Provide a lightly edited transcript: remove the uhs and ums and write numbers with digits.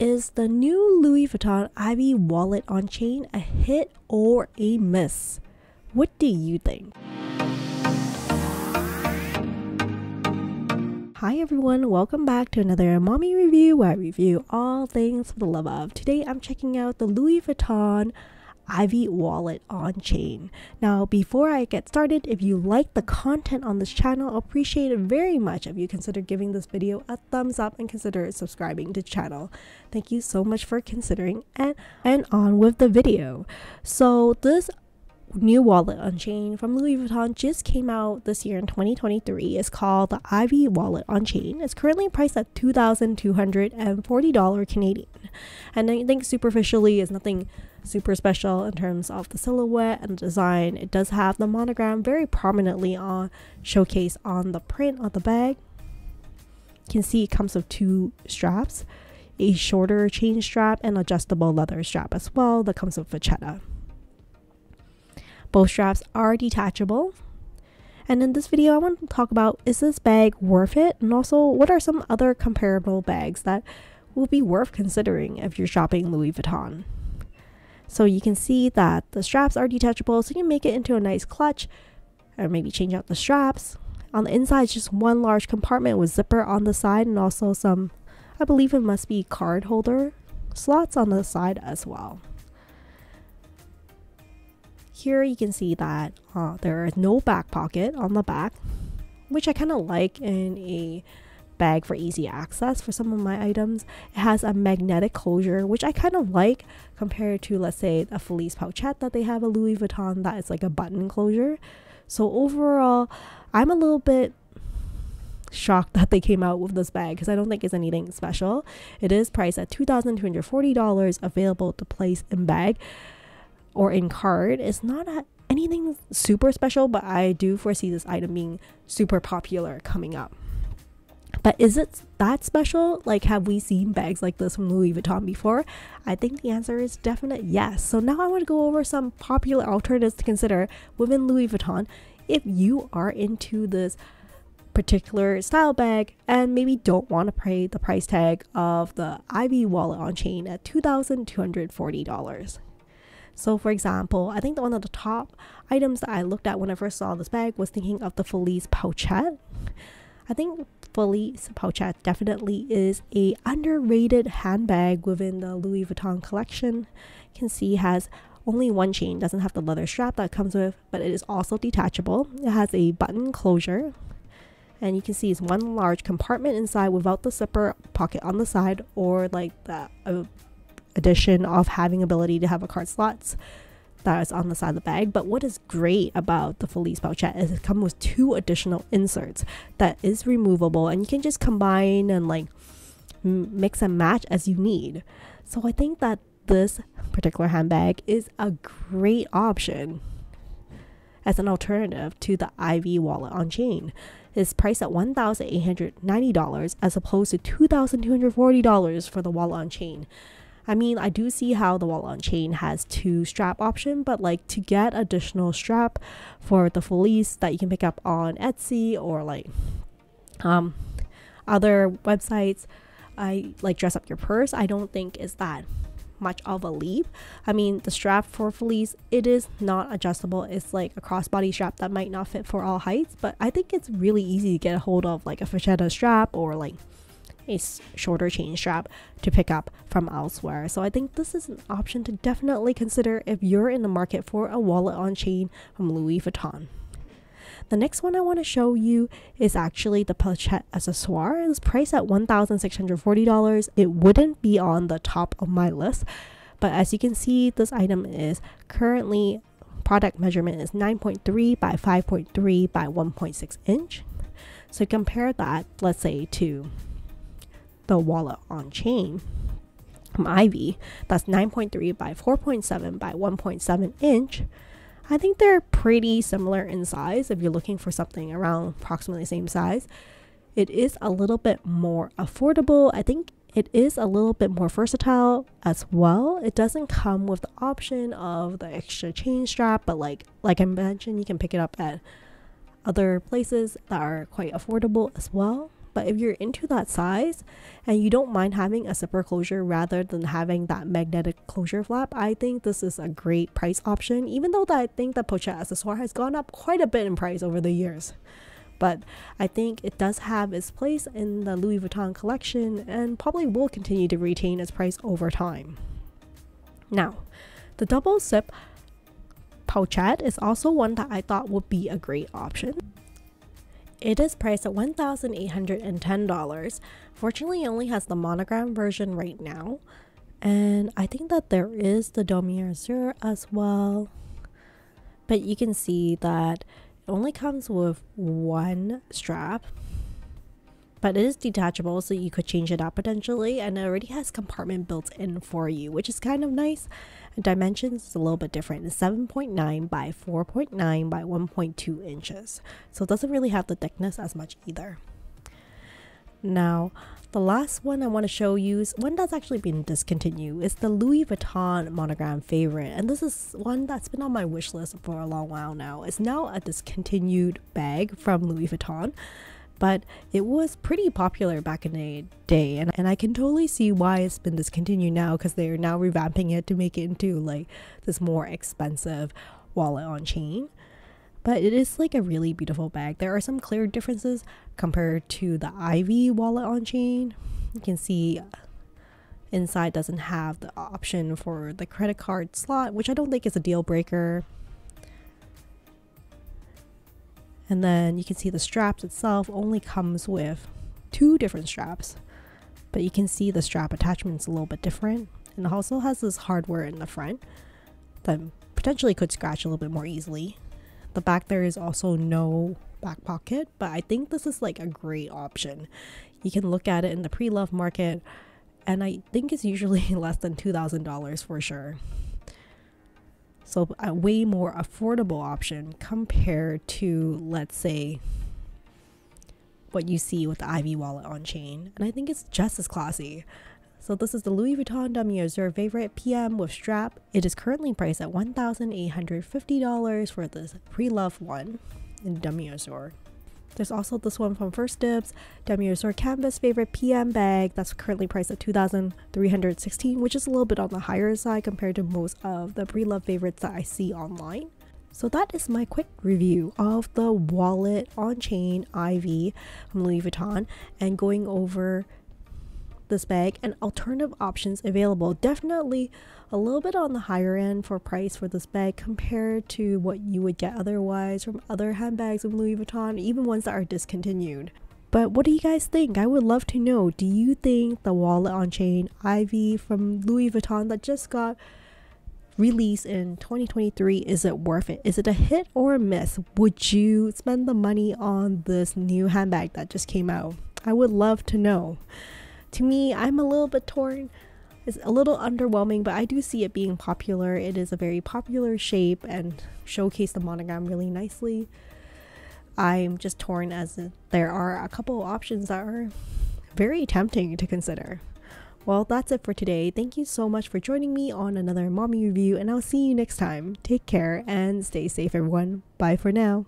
Is the new Louis Vuitton Ivy Wallet on Chain a hit or a miss? What do you think? Hi everyone, welcome back to another mommy review where I review all things for the love of. Today I'm checking out the Louis Vuitton Ivy Wallet on Chain. Now before I get started, if you like the content on this channel, I appreciate it very much if you consider giving this video a thumbs up and consider subscribing to the channel. Thank you so much for considering, and on with the video. So this new wallet on chain from Louis Vuitton just came out this year in 2023. It's called the Ivy Wallet on Chain. It's currently priced at $2,240 Canadian, and I think superficially is nothing super special in terms of the silhouette and design. It does have the monogram very prominently on showcase on the print of the bag. You can see it comes with two straps, a shorter chain strap and adjustable leather strap as well that comes with Vachetta. Both straps are detachable. And in this video, I want to talk about, is this bag worth it? And also, what are some other comparable bags that will be worth considering if you're shopping Louis Vuitton? So you can see that the straps are detachable, so you can make it into a nice clutch or maybe change out the straps. On the inside is just one large compartment with zipper on the side and also some, I believe it must be card holder slots on the side as well. Here you can see that there is no back pocket on the back, which I kind of like in a bag for easy access for some of my items. It has a magnetic closure, which I kind of like compared to, let's say, a Félicie Pochette that they have at Louis Vuitton that is like a button closure. So overall, I'm a little bit shocked that they came out with this bag because I don't think it's anything special. It is priced at $2,240, available to place in bag or in card. It's not anything super special, but I do foresee this item being super popular coming up. But is it that special? Like, have we seen bags like this from Louis Vuitton before? I think the answer is definite yes. So now I want to go over some popular alternatives to consider within Louis Vuitton if you are into this particular style bag and maybe don't want to pay the price tag of the Ivy Wallet on Chain at $2,240. So for example, I think that one of the top items that I looked at when I first saw this bag was thinking of the Félicie Pochette. I think Félicie Pochette definitely is a underrated handbag within the Louis Vuitton collection. You can see it has only one chain, doesn't have the leather strap that it comes with, but it is also detachable. It has a button closure. And you can see it's one large compartment inside without the zipper pocket on the side or like the addition of having ability to have a card slots that is on the side of the bag. But what is great about the Félicie Pochette is it comes with two additional inserts that is removable, and you can just combine and like mix and match as you need. So I think that this particular handbag is a great option as an alternative to the Ivy Wallet on Chain. It's priced at $1,890 as opposed to $2,240 for the Wallet on Chain. I mean, I do see how the Wallet on Chain has two strap option, but like to get additional strap for the Félicie that you can pick up on Etsy or like other websites, I like Dress Up Your Purse, I don't think is that much of a leap. I mean, the strap for Félicie, it is not adjustable. It's like a crossbody strap that might not fit for all heights, but I think it's really easy to get a hold of like a Vachetta strap or like a shorter chain strap to pick up from elsewhere. So I think this is an option to definitely consider if you're in the market for a wallet on chain from Louis Vuitton. The next one I want to show you is actually the Pochette Accessoire. It's priced at $1,640. It wouldn't be on the top of my list, but as you can see, this item is currently product measurement is 9.3 by 5.3 by 1.6 inch. So compare that, let's say, to the wallet on chain from Ivy that's 9.3 by 4.7 by 1.7 inch. I think they're pretty similar in size if you're looking for something around approximately the same size. It is a little bit more affordable. I think it is a little bit more versatile as well. It doesn't come with the option of the extra chain strap, but like I mentioned, you can pick it up at other places that are quite affordable as well. But if you're into that size and you don't mind having a zipper closure rather than having that magnetic closure flap, I think this is a great price option, even though that I think the Pochette Accessoire has gone up quite a bit in price over the years. But I think it does have its place in the Louis Vuitton collection and probably will continue to retain its price over time. Now, the double zip pochette is also one that I thought would be a great option. It is priced at $1,810. Fortunately, it only has the monogram version right now. And I think that there is the Damier Azur as well. But you can see that only comes with one strap, but it is detachable, so you could change it out potentially, and it already has compartment built in for you, which is kind of nice. Dimensions is a little bit different. It's 7.9 by 4.9 by 1.2 inches, so it doesn't really have the thickness as much either. Now, the last one I want to show you is one that's actually been discontinued. It's the Louis Vuitton Monogram Favorite, and this is one that's been on my wish list for a long while now. It's now a discontinued bag from Louis Vuitton, but it was pretty popular back in the day, and I can totally see why it's been discontinued now, because they're now revamping it to make it into like this more expensive wallet on chain. But it is like a really beautiful bag. There are some clear differences compared to the Ivy wallet on chain. You can see inside doesn't have the option for the credit card slot, which I don't think is a deal breaker. And then you can see the straps itself only comes with two different straps, but you can see the strap attachment's a little bit different, and it also has this hardware in the front that potentially could scratch a little bit more easily. The back there is also no back pocket, but I think this is like a great option. You can look at it in the pre-loved market, and I think it's usually less than $2,000 for sure. So a way more affordable option compared to, let's say, what you see with the Ivy wallet on chain, and I think it's just as classy. So this is the Louis Vuitton Damier Azur Favorite PM with strap. It is currently priced at $1,850 for this pre-loved one in Damier Azur. There's also this one from First Dibs, Demi Resort Canvas Favorite PM bag, that's currently priced at $2,316, which is a little bit on the higher side compared to most of the pre-loved favorites that I see online. So that is my quick review of the wallet on chain Ivy from Louis Vuitton, and going over this bag and alternative options available. Definitely a little bit on the higher end for price for this bag compared to what you would get otherwise from other handbags of Louis Vuitton, even ones that are discontinued. But what do you guys think? I would love to know. Do you think the wallet on chain Ivy from Louis Vuitton that just got released in 2023, is it worth it? Is it a hit or a miss? Would you spend the money on this new handbag that just came out? I would love to know. To me, I'm a little bit torn. It's a little underwhelming, but I do see it being popular. It is a very popular shape and showcased the monogram really nicely. I'm just torn, as there are a couple options that are very tempting to consider. Well, that's it for today. Thank you so much for joining me on another mommy review, and I'll see you next time. Take care and stay safe, everyone. Bye for now.